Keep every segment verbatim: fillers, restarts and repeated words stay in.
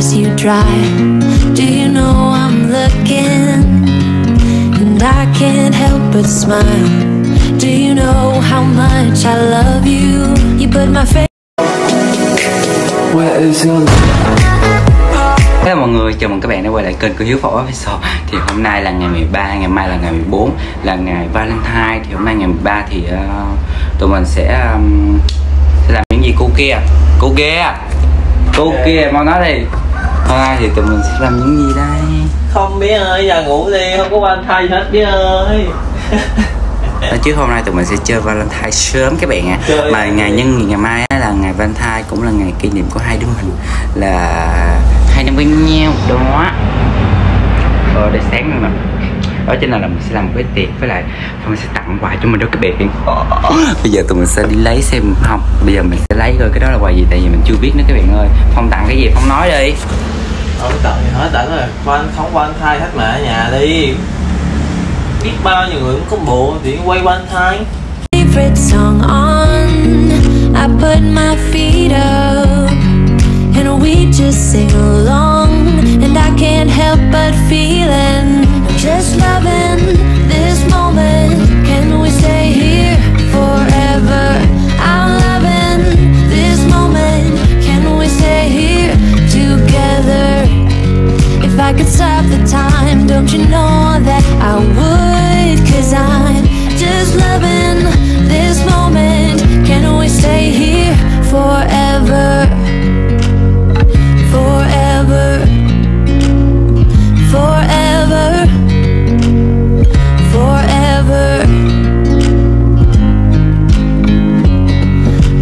kisses you dry. Do you know I'm looking, and I can't help but smile. Do you know how much I love you? You put my face. Where is your love? Hello mọi người, chào mừng các bạn đã quay lại kênh của Hiếu Phỏ Official. Thì hôm nay là ngày mười ba, ngày mai là ngày mười bốn, là ngày Valentine. Thì hôm nay ngày mười ba thì uh, tụi mình sẽ, um, sẽ làm những gì cô kia? Cô kia! Cô kia, mau nói đi. Hôm nay thì tụi mình sẽ làm những gì đây? Không biết ơi, giờ ngủ đi, không có Valentine hết biết ơi. Chứ hôm nay tụi mình sẽ chơi Valentine sớm các bạn ạ. à. Mà ngày nhân ngày mai á, là ngày Valentine, cũng là ngày kỷ niệm của hai đứa mình, là hai năm bên nhau đó. Ờ để sáng rồi nè. Đó cho nên là mình sẽ làm một cái tiệc, với lại mình sẽ tặng quà cho mình đó các bạn. Bây giờ tụi mình sẽ đi lấy xem không. Bây giờ mình sẽ lấy coi cái đó là quà gì, tại vì mình chưa biết nữa các bạn ơi. Phong tặng cái gì Phong nói đi. Ờ tặng gì hết tặng rồi. Phong không Valentine hết mà ở nhà đi. Biết bao nhiêu người cũng có bộ thì quay Valentine. Favorite song on, I put my feet up and we just sing along, and I can't help but feeling just loving this moment. Can we stay here forever? I'm loving this moment. Can we stay here together? If I could stop the time, don't you know that I would? 'Cause I'm just loving this moment. Can we stay here forever? Forever. Forever. Forever.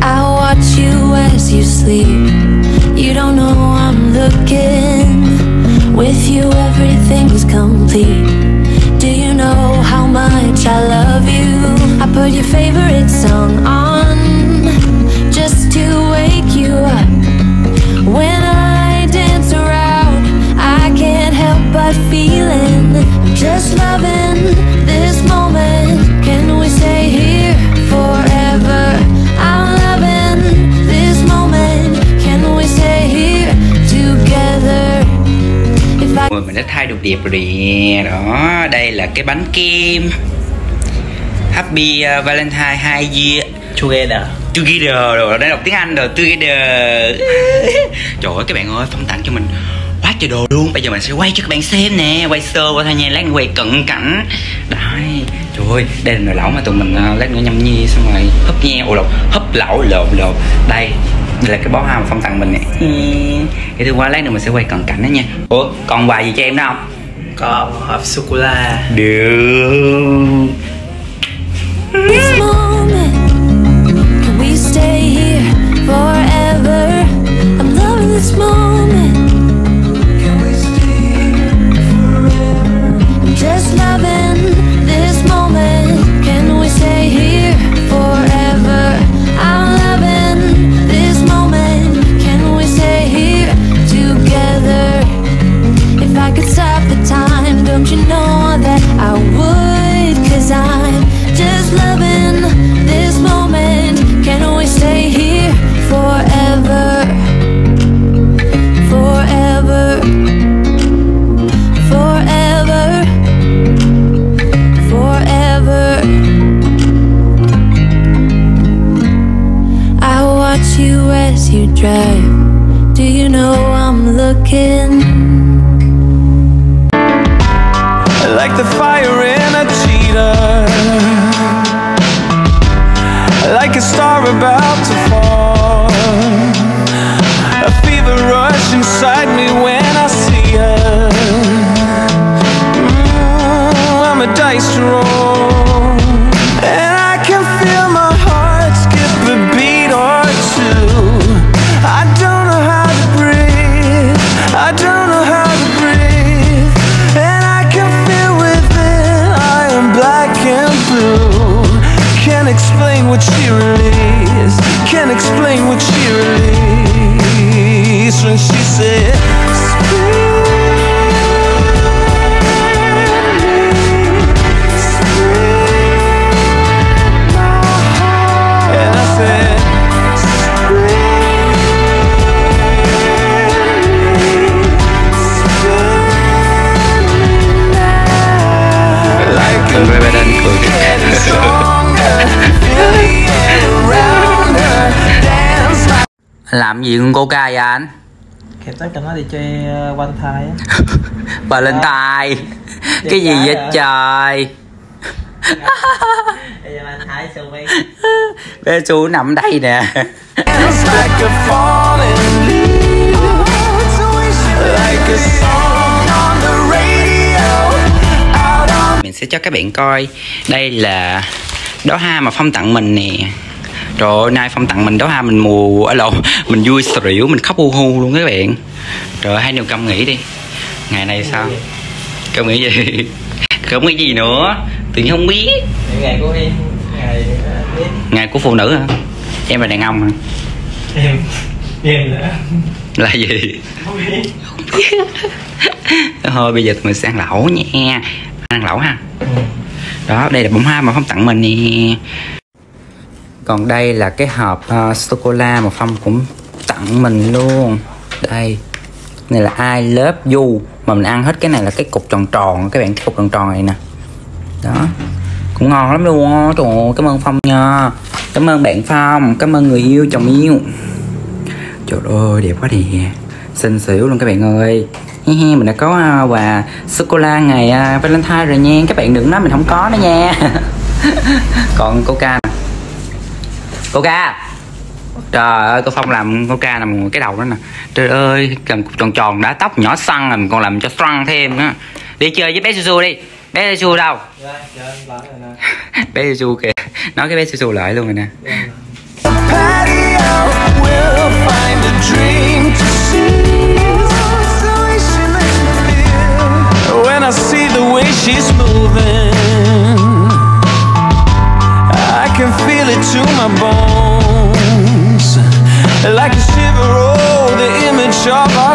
I watch you as you sleep. You don't know I'm looking. With you everything's complete. Do you know how much I love you? I put your favorite song on just to wake you up. When I dance around, I can't help but feeling just loving this moment. Can we stay here forever? I'm loving this moment. Can we stay here together? Mọi người mình đã thay được điệp rồi đó. Đây là cái bánh kem Happy uh, Valentine hai year together together rồi, đang đọc tiếng Anh rồi, together. Trời ơi các bạn ơi, Phong tặng cho mình quá trời đồ luôn. Bây giờ mình sẽ quay cho các bạn xem nè, quay sơ qua thôi nha, lát quay cận cảnh. Đấy, trời ơi, đây là nồi lẩu mà tụi mình uh, lát nữa nhâm nhi xong rồi hấp nheo, ồ lộn, hấp lẩu lộn lộn. Đây. Đây là cái bó hoa mà Phong tặng mình nè. Vậy thì qua lát nữa mình sẽ quay cận cảnh đó nha. Ủa, còn quà gì cho em đó không? Có một hộp sô-cô-la. Được. Like the fire in a cheetah, like a star about to fall, a fever rush inside me when I see her. Mm, I'm a dice to roll, and I can feel my heart skip a beat or two. I don't know how to breathe, I don't know how to breathe, and I can feel within I am black and blue. Can't explain what she released, can't Làm gì con coca vậy anh? Kẹp tất cả nó đi chơi quanh thai á. Bà lên tay. Cái gì vậy à? Trời bây giờ anh Thái Su đi. Bé Su nằm đây nè. Mình sẽ cho các bạn coi. Đây là đóa hoa mà Phong tặng mình nè. Trời ơi, nay Phong tặng mình đóa hoa mình mù ở lộn, mình vui xỉu, mình khóc hu hu luôn các bạn. Rồi hai điều câm nghĩ đi. Ngày nay sao? Câm nghĩ gì? Cấm cái gì nữa? Tự nhiên không biết. Ngày của em, ngày biết. Ngày của phụ nữ hả? Em là đàn ông hả? Em, em nữa. Là gì? Không biết. Không biết. Thôi bây giờ mình sẽ ăn lẩu nha. Ăn lẩu ha. Ừ. Đó, đây là bông hoa mà Phong tặng mình nè. Còn đây là cái hộp uh, sô-cô-la mà Phong cũng tặng mình luôn. Đây. Này là I love you. Mà mình ăn hết cái này là cái cục tròn tròn. Các bạn, cái cục tròn tròn này nè. Đó. Cũng ngon lắm luôn á. Trời ơi, cảm ơn Phong nha. Cảm ơn bạn Phong. Cảm ơn người yêu, chồng yêu. Trời ơi, đẹp quá nè. Xinh xỉu luôn các bạn ơi. Mình đã có uh, quà sô-cô-la ngày uh, Valentine rồi nha. Các bạn đừng nói mình không có đó nha. Còn coca. Coca. Trời ơi, cô Phong làm coca nằm cái đầu đó nè. Trời ơi, làm tròn tròn đã tóc nhỏ xăng rồi còn làm cho xoăn thêm nữa. Đi chơi với bé Su Su đi. Bé Su Su đâu? Bé Su Su kìa. Nói cái bé Su Su lại luôn rồi nè. Like a shiver, oh, the image of